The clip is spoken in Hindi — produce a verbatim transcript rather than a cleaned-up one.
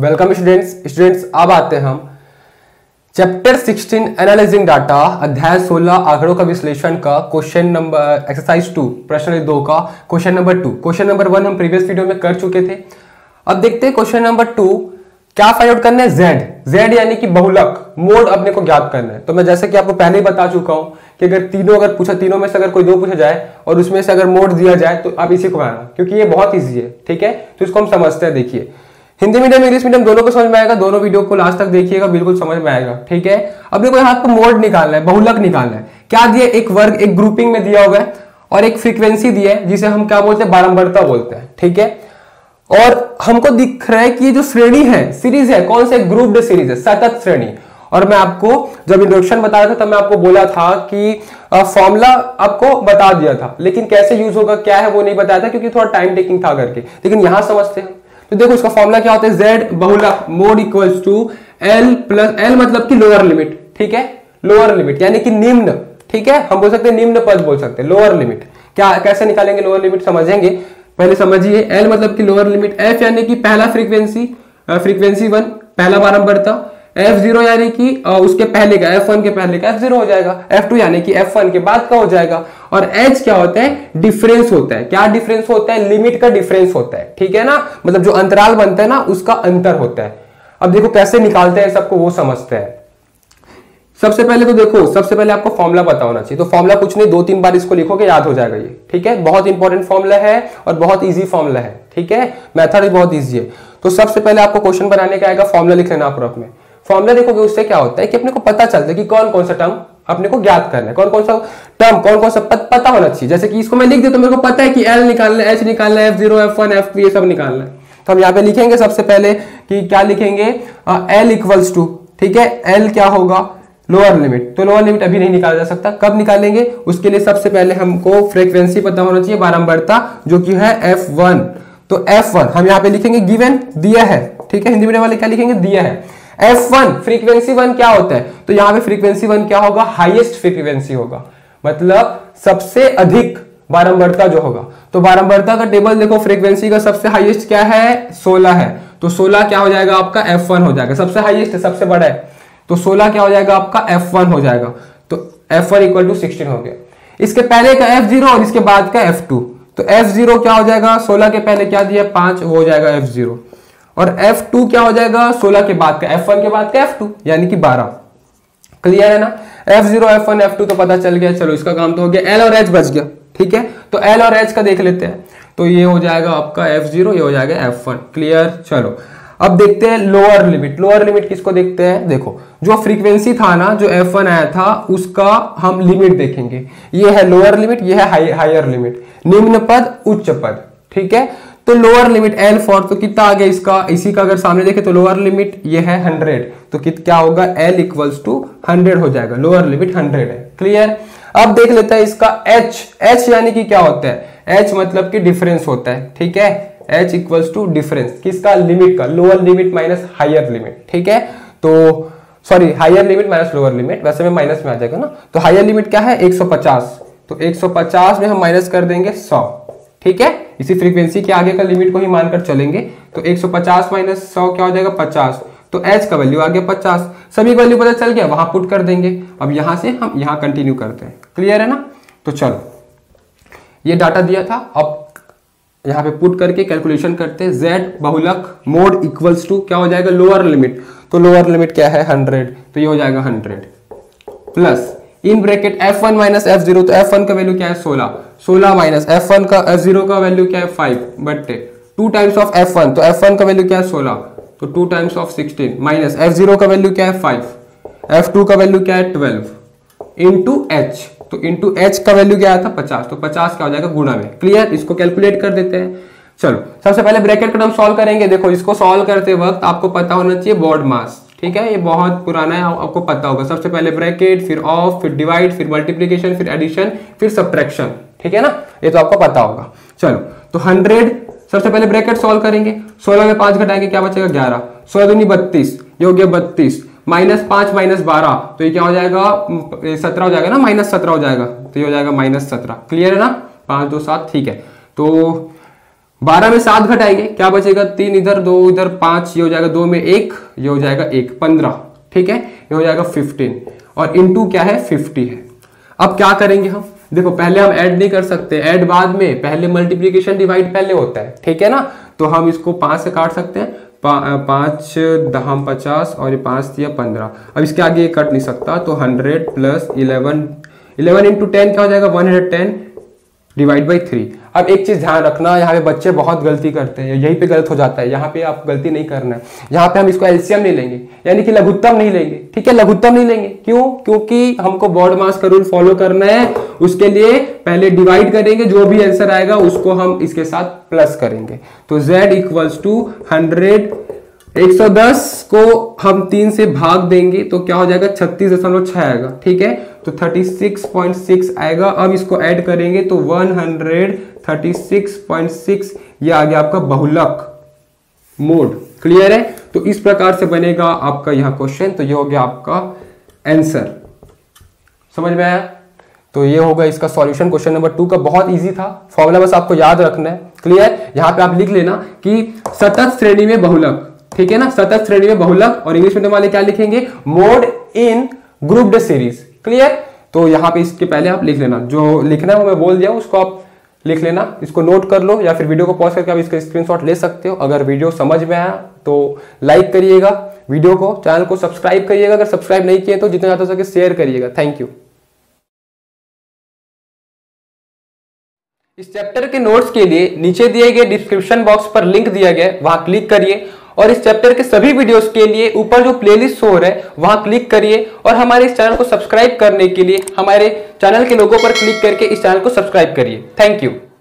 वेलकम स्टूडेंट्स स्टूडेंट्स अब आते हैं हम चैप्टर सिक्सटीन एनालाइजिंग डाटा अध्याय सोलह आंकड़ों का विश्लेषण का क्वेश्चन नंबर एक्सरसाइज टू प्रश्न दो का question number two. Question number one हम प्रीवियस वीडियो में कर चुके थे। अब देखते हैं क्वेश्चन नंबर टू क्या फाइंड आउट करना है। जेड जेड यानी कि बहुलक मोड अपने को ज्ञात करना है। तो मैं जैसे कि आपको पहले ही बता चुका हूं कि अगर तीनों अगर पूछा तीनों में से अगर कोई दो पूछा जाए और उसमें से अगर मोड दिया जाए तो आप इसी को बनाना, क्योंकि ये बहुत ईजी है। ठीक है, तो इसको हम समझते हैं। देखिए, हिंदी मीडियम इंग्लिश मीडियम दोनों को समझ में आएगा, दोनों वीडियो को लास्ट तक देखिएगा, बिल्कुल समझ में आएगा। ठीक है, अब देखो यहाँ पर मोड निकालना है, बहुलक निकालना है। क्या दिया? एक वर्ग, एक ग्रुपिंग में दिया हुआ है और एक फ्रीक्वेंसी दी है जिसे हम क्या बोलते हैं? बारंबारता बोलते हैं। ठीक है, और हमको दिख रहा है कि ये जो श्रेणी है, सीरीज है, कौन से ग्रुप्ड सीरीज है? सतत श्रेणी। और मैं आपको जब इंट्रोडक्शन बता रहा था तब मैं आपको बोला था कि फॉर्मूला आपको बता दिया था, लेकिन कैसे यूज होगा क्या है वो नहीं बताया था क्योंकि थोड़ा टाइम टेकिंग था करके। लेकिन यहां समझते हैं। तो देखो इसका फॉर्मूला क्या होता है? जेड बहुलक mode equals to L plus L, मतलब की लोअर लिमिट। ठीक है, लोअर लिमिट यानी कि निम्न। ठीक है, हम बोल सकते हैं निम्न पद, बोल सकते हैं लोअर लिमिट। क्या कैसे निकालेंगे लोअर लिमिट समझेंगे, पहले समझिए। एल मतलब कि लोअर लिमिट, एफ यानी कि पहला फ्रीक्वेंसी फ्रीक्वेंसी वन पहला बारंबारता, एफ जीरो यानी कि उसके पहले का, एफ वन के पहले का एफ जीरो हो जाएगा, एफ टू यानी कि एफ वन के बाद का हो जाएगा, और एच क्या होता है? डिफरेंस होता है। क्या डिफरेंस होता है? लिमिट का डिफरेंस होता है। ठीक है ना, मतलब जो अंतराल बनता है ना उसका अंतर होता है। अब देखो कैसे निकालते हैं सबको वो समझते हैं। सबसे पहले तो देखो, सबसे पहले आपको फॉर्मूला पता होना चाहिए। तो फॉर्मूला कुछ नहीं, दो तीन बार इसको लिखोगे याद हो जाएगा ये। ठीक है, बहुत इंपॉर्टेंट फॉर्मूला है और बहुत इजी फॉर्मूला है। ठीक है, मेथड भी बहुत इजी है। तो सबसे पहले आपको क्वेश्चन बनाने का आएगा, फॉर्मूला लिख लेना आप रफ में। फॉर्मूला देखोगे उससे क्या होता है कि अपने को पता चलता है कि कौन कौन सा टर्म अपने को ज्ञात करना है, कौन कौन सा टर्म, कौन कौन सा पद पता होना चाहिए। जैसे कि इसको मैं लिख देता तो मेरे को पता है कि एल निकालना है, एच निकालना है, F zero F one F two ये सब निकालना है। तो हम यहाँ पे लिखेंगे सबसे पहले कि क्या लिखेंगे? एल इक्वल्स टू, ठीक है, एल क्या होगा? Lower limit. तो लोअर लिमिट अभी नहीं निकाला जा सकता, कब निकालेंगे उसके लिए सबसे पहले हमको फ्रीक्वेंसी पता होना चाहिए, बारंबारता, जो कि है एफ वन। तो एफ वन हम यहाँ पे लिखेंगे गिवन, दिया है। ठीक है, हिंदी मीडियम वाले क्या लिखेंगे? दिया है। एफ वन फ्रीक्वेंसी वन क्या होता है? तो यहाँ पे फ्रीक्वेंसी वन क्या होगा? हाईएस्ट फ्रीक्वेंसी होगा, मतलब सबसे अधिक बारंबारता जो होगा। तो बारंबारता का टेबल देखो, फ्रीक्वेंसी का सबसे हाईएस्ट क्या है? सोलह है। तो सोलह क्या हो जाएगा आपका? एफ वन हो जाएगा, सबसे हाईएस्ट है, सबसे बड़ा है। तो सोलह क्या हो जाएगा आपका? एफ वन हो जाएगा। तो F one equal to sixteen हो गया। इसके पहले का एफ जीरो और इसके बाद का एफ टू। तो एफ जीरो क्या हो जाएगा? सोलह के पहले क्या दिया? पाँच, वो हो जाएगा एफ जीरो। और एफ टू क्या हो जाएगा? सोलह के बाद का एफ वन के बाद का एफ टू, यानी कि बारह। क्लियर है ना? F zero F one F two तो पता चल गया। चलो इसका काम तो हो गया, एल और एच बच गया। ठीक है, तो एल और एच का देख लेते हैं। तो ये हो जाएगा आपका एफ जीरो, ये हो जाएगा एफ वन। क्लियर। चलो अब देखते हैं लोअर लिमिट। लोअर लिमिट किसको देखते हैं? देखो जो फ्रीक्वेंसी था ना, जो एफ वन आया था, उसका हम लिमिट देखेंगे। ये है लोअर लिमिट, ये है हाई, हायर लिमिट, निम्न पद उच्च पद। ठीक है, तो लोअर लिमिट एल फॉर तो कितना आ गया इसका? इसी का अगर सामने देखें तो लोअर लिमिट ये है हंड्रेड। तो कित क्या होगा? एल इक्वल्स टू हंड्रेड हो जाएगा, लोअर लिमिट हंड्रेड है। क्लियर। अब देख लेते हैं इसका एच। एच यानी कि क्या होता है? एच मतलब कि डिफरेंस होता है। ठीक है, h इक्वल्स टू डिफरेंस, किसका? लिमिट का, lower limit minus higher limit. ठीक है, तो sorry higher limit minus lower limit, वैसे में माइनस में आ जाएगा ना। तो हायर लिमिट क्या है? एक सौ पचास। तो एक सौ पचास में हम माइनस कर देंगे सौ। ठीक है, इसी फ्रीक्वेंसी के आगे का लिमिट को ही मानकर चलेंगे। तो एक सौ पचास माइनस सौ क्या हो जाएगा? पचास। तो h का वैल्यू आ गया पचास, सभी वैल्यू पता चल गया, वहां पुट कर देंगे। अब यहां से हम यहां कंटिन्यू करते हैं। क्लियर है ना? तो चलो ये डाटा दिया था, अब यहाँ पे पुट करके कैलकुलेशन करते हैं। जेड बहुलक मोड इक्वल्स टू क्या हो जाएगा? Lower limit. तो लोअर लिमिट क्या है? हंड्रेड। तो ये हो जाएगा hundred plus in bracket F one minus F zero. तो एफ वन का वैल्यू क्या है? सोलह। सोलह माइनस एफ वन का एफ जीरो का वैल्यू क्या है? फाइव बट्टे two times of F one. तो एफ वन का वैल्यू क्या है? सोलह। तो two times of sixteen minus F zero का वैल्यू क्या है? फाइव। एफ टू का वैल्यू क्या है? Twelve into H. तो इंटू h का वैल्यू क्या आया था? पचास। तो पचास क्या हो जाएगा? गुणा में। क्लियर, इसको कैलकुलेट कर देते हैं। चलो सबसे पहले ब्रैकेट का हम सॉल्व करेंगे। देखो इसको सॉल्व करते वक्त आपको पता होना चाहिए बॉड मास। ठीक है, ये बहुत पुराना है, आपको पता होगा। सबसे पहले ब्रैकेट, फिर ऑफ, फिर डिवाइड, फिर मल्टीप्लीकेशन, फिर एडिशन, फिर सब्ट्रैक्शन। ठीक है ना, ये तो आपको पता होगा। चलो तो हंड्रेड सबसे पहले ब्रैकेट सॉल्व करेंगे। सोलह में पांच घटाएंगे, क्या बचेगा? ग्यारह। सोलह दूनी बत्तीस, ये हो गया बत्तीस माइनस पांच माइनस बारह। तो ये क्या हो जाएगा? सत्रह हो जाएगा ना, माइनस सत्रह हो जाएगा। तो ये हो जाएगा माइनस सत्रह। क्लियर है ना? पांच दो सात, ठीक है। तो बारह में सात घटाएंगे, क्या बचेगा, तीन इधर दो इधर पांच, ये हो जाएगा दो में एक, ये हो जाएगा एक, पंद्रह, ठीक है, ये हो जाएगा फिफ्टीन, और इनटू क्या है फिफ्टी है। अब क्या करेंगे हम, देखो पहले हम ऐड नहीं कर सकते, ऐड बाद में, पहले मल्टीप्लीकेशन डिवाइड पहले होता है, ठीक है ना, तो हम इसको पांच से काट सकते हैं, पा, पांच दहम पचास और ये पांच या पंद्रह, अब इसके आगे ये कट नहीं सकता, तो hundred plus eleven, eleven into ten क्या हो जाएगा one hundred ten divide by three. अब एक चीज ध्यान रखना, यहाँ पे बच्चे बहुत गलती करते हैं, यहीं पे गलत हो जाता है, यहाँ पे आप गलती नहीं करना है, यहाँ पे हम इसको एलसीएम नहीं लेंगे, यानी कि लघुत्तम नहीं लेंगे, ठीक है, लघुत्तम नहीं लेंगे, क्यों, क्योंकि हमको बॉड मास का रूल फॉलो करना है, उसके लिए पहले डिवाइड करेंगे, जो भी आंसर आएगा उसको हम इसके साथ प्लस करेंगे, तो जेड इक्वल्स टू हंड्रेड, एक सौ दस को हम तीन से भाग देंगे तो क्या हो जाएगा छत्तीस दशमलव छह आएगा, ठीक है, तो थर्टी सिक्स पॉइंट सिक्स आएगा। अब इसको ऐड करेंगे तो one hundred thirty six point six, यह आ गया आपका बहुलक मोड, क्लियर है। तो इस प्रकार से बनेगा आपका यह क्वेश्चन, तो यह हो गया आपका आंसर, समझ में आया। तो ये होगा इसका सॉल्यूशन क्वेश्चन नंबर टू का, बहुत इजी था, फॉर्मूला बस आपको याद रखना है, क्लियर। यहाँ पे आप लिख लेना कि सतत श्रेणी में बहुलक, ठीक है ना, सतत श्रेणी में बहुलक, और इंग्लिश मीडियम वाले क्या लिखेंगे, mode in grouped series, clear. तो यहाँ पे इसके पहले आप लिख लेना, जो लिखना है वो मैं बोल दिया, उसको आप लिख लेना, इसको नोट कर लो या फिर वीडियो को पॉज करके आप इसका स्क्रीनशॉट ले सकते हो। अगर वीडियो समझ में आया तो लाइक करिएगा वीडियो को, चैनल को सब्सक्राइब करिएगा, अगर सब्सक्राइब नहीं किए तो जितना ज्यादा हो सके शेयर करिएगा, थैंक यू। इस चैप्टर के नोट्स के लिए नीचे दिए गए डिस्क्रिप्शन बॉक्स पर लिंक दिया गया, वहां क्लिक करिए, और इस चैप्टर के सभी वीडियोस के लिए ऊपर जो प्लेलिस्ट शो हो रहा है वहां क्लिक करिए, और हमारे इस चैनल को सब्सक्राइब करने के लिए हमारे चैनल के लोगों पर क्लिक करके इस चैनल को सब्सक्राइब करिए, थैंक यू।